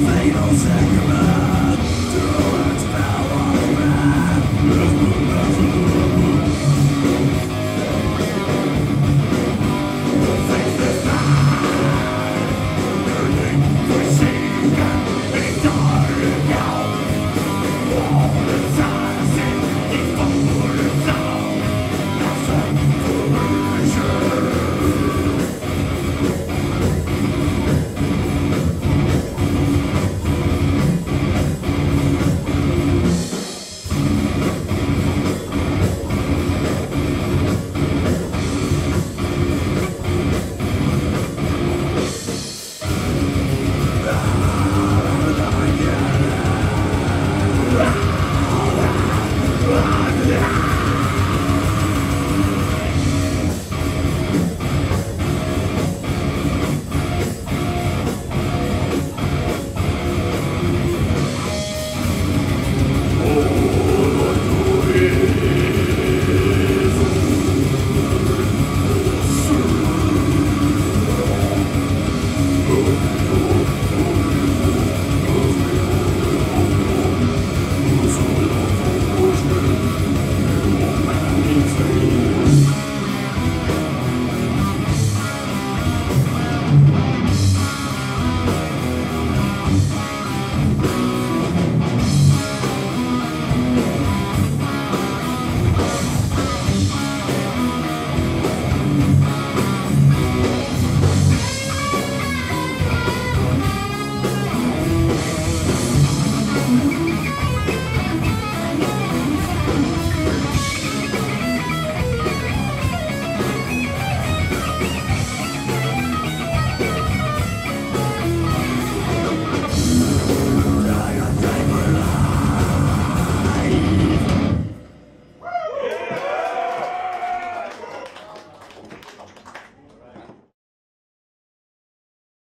Fatal sacrifice.